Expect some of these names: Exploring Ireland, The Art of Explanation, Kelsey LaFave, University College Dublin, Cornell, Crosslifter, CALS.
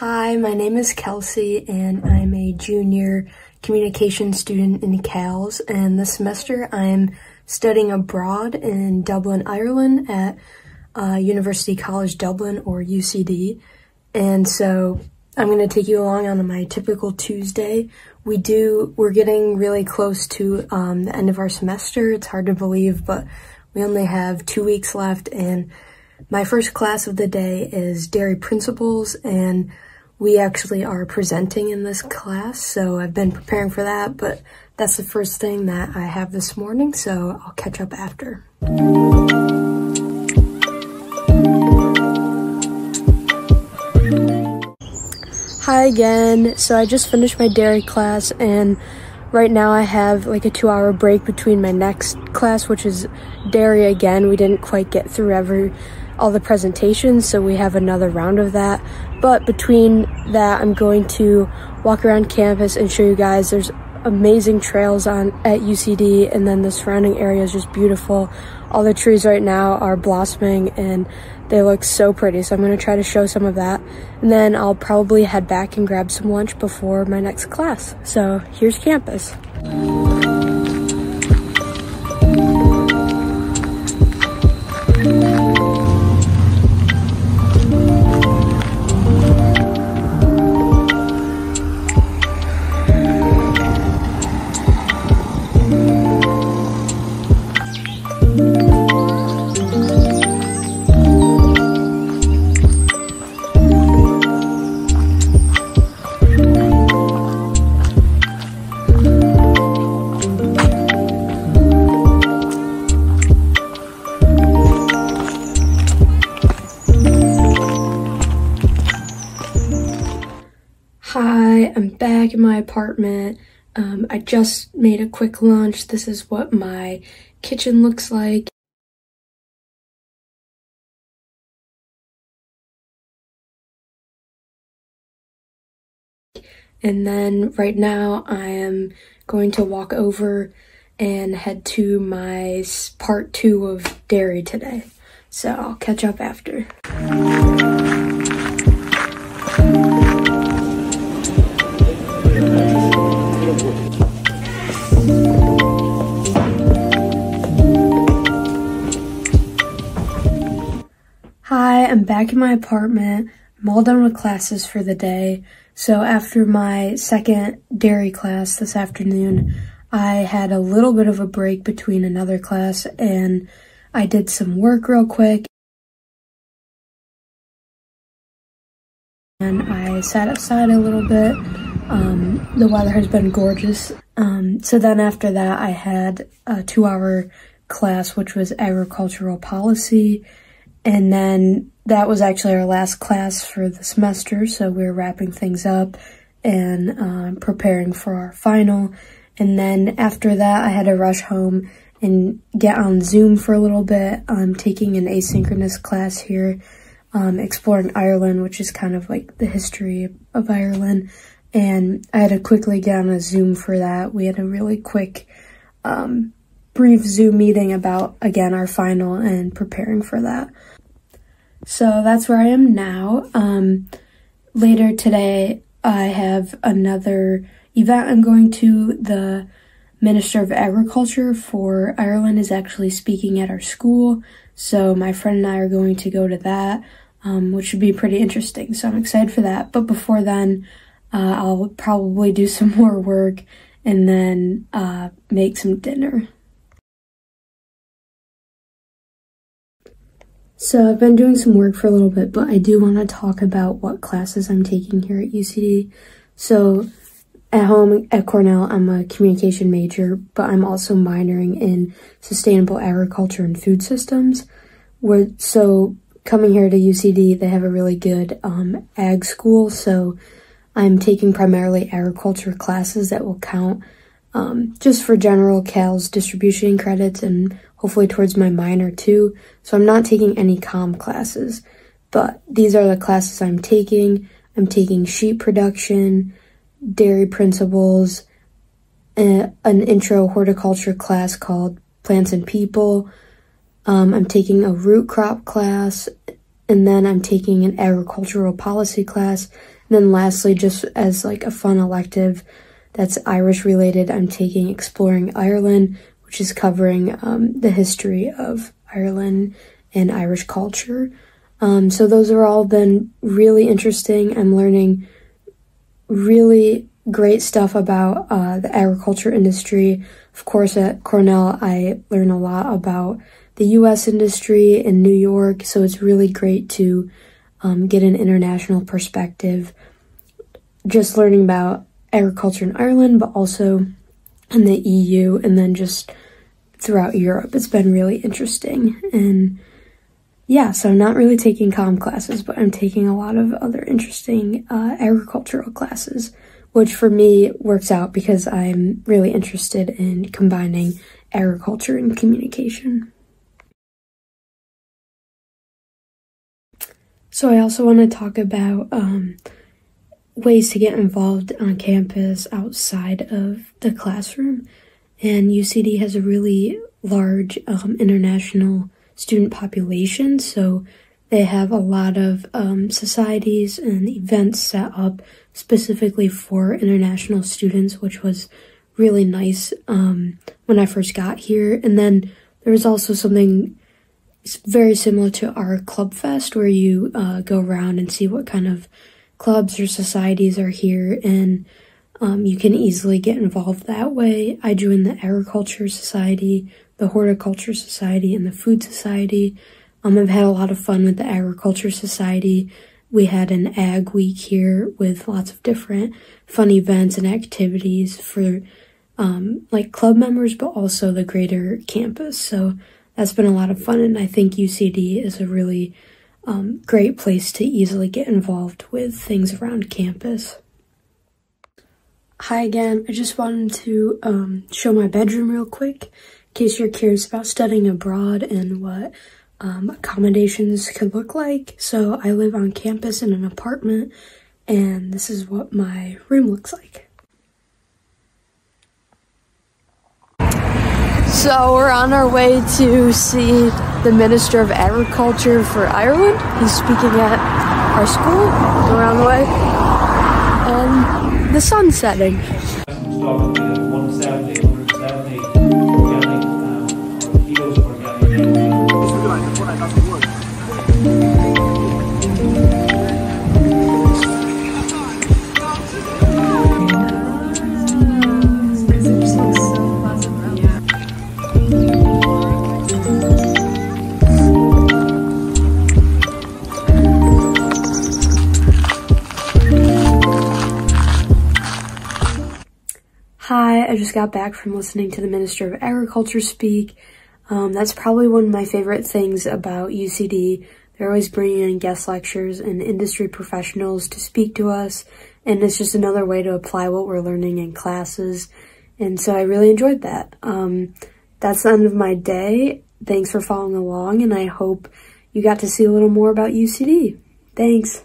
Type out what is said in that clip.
Hi, my name is Kelsey and I'm a junior communication student in CALS, and this semester I'm studying abroad in Dublin, Ireland at University College Dublin, or UCD. And so I'm going to take you along on my typical Tuesday. We're getting really close to the end of our semester. It's hard to believe, but we only have 2 weeks left, and my first class of the day is Dairy Principles, and we actually are presenting in this class, so I've been preparing for that, but that's the first thing that I have this morning, so I'll catch up after. Hi again. So I just finished my dairy class, and right now I have like a 2-hour break between my next class, which is dairy again. We didn't quite get through all the presentations, so we have another round of that. But between that, I'm going to walk around campus and show you guys. There's amazing trails at UCD, and then the surrounding area is just beautiful. All the trees right now are blossoming and they look so pretty, so I'm going to try to show some of that, and then I'll probably head back and grab some lunch before my next class. So here's campus. I'm back in my apartment. I just made a quick lunch. This is what my kitchen looks like. And then right now I am going to walk over and head to my part 2 of dairy today. So I'll catch up after. Hi, I'm back in my apartment. I'm all done with classes for the day. So after my second dairy class this afternoon, I had a little bit of a break between another class, and I did some work real quick. And I sat outside a little bit. The weather has been gorgeous. So then after that, I had a 2-hour class, which was agricultural policy. And then that was actually our last class for the semester, so we were wrapping things up and preparing for our final. And then after that, I had to rush home and get on Zoom for a little bit. I'm taking an asynchronous class here, Exploring Ireland, which is kind of like the history of Ireland. And I had to quickly get on a Zoom for that. We had a really quick brief Zoom meeting about, again, our final and preparing for that. So that's where I am now. Later today, I have another event I'm going to. The Minister of Agriculture for Ireland is actually speaking at our school, so my friend and I are going to go to that, which should be pretty interesting, so I'm excited for that. But before then, I'll probably do some more work and then make some dinner. So I've been doing some work for a little bit, but I do want to talk about what classes I'm taking here at UCD. So at home at Cornell, I'm a communication major, but I'm also minoring in sustainable agriculture and food systems. So coming here to UCD, they have a really good ag school, so I'm taking primarily agriculture classes that will count just for general CALS distribution credits and hopefully towards my minor too. So I'm not taking any comm classes, but these are the classes I'm taking. I'm taking sheep production, dairy principles, an intro horticulture class called Plants and People. I'm taking a root crop class, and then I'm taking an agricultural policy class, And then lastly, just as like a fun elective that's Irish related, I'm taking Exploring Ireland, which is covering the history of Ireland and Irish culture. So those are all been really interesting. I'm learning really great stuff about the agriculture industry. Of course, at Cornell, I learn a lot about the U.S. industry in New York, so it's really great to get an international perspective. Just learning about agriculture in Ireland, but also in the EU, and then just throughout Europe. It's been really interesting. And yeah, so I'm not really taking comm classes, but I'm taking a lot of other interesting agricultural classes, which for me works out because I'm really interested in combining agriculture and communication. So I also want to talk about ways to get involved on campus outside of the classroom. And UCD has a really large international student population, so they have a lot of societies and events set up specifically for international students, which was really nice when I first got here. And then there was also something very similar to our Club Fest, where you go around and see what kind of clubs or societies are here, and you can easily get involved that way. I joined the Agriculture Society, the Horticulture Society, and the Food Society. I've had a lot of fun with the Agriculture Society. We had an Ag Week here with lots of different fun events and activities for like club members, but also the greater campus. So that's been a lot of fun, and I think UCD is a really great place to easily get involved with things around campus. Hi again, I just wanted to show my bedroom real quick. In case you're curious about studying abroad and what accommodations could look like. So I live on campus in an apartment, and this is what my room looks like. So we're on our way to see the Minister of Agriculture for Ireland. He's speaking at our school. We're on the way. And the sun's setting. Hi, I just got back from listening to the Minister of Agriculture speak. That's probably one of my favorite things about UCD. They're always bringing in guest lectures and industry professionals to speak to us, and it's just another way to apply what we're learning in classes, and so I really enjoyed that. That's the end of my day. Thanks for following along, and I hope you got to see a little more about UCD. Thanks.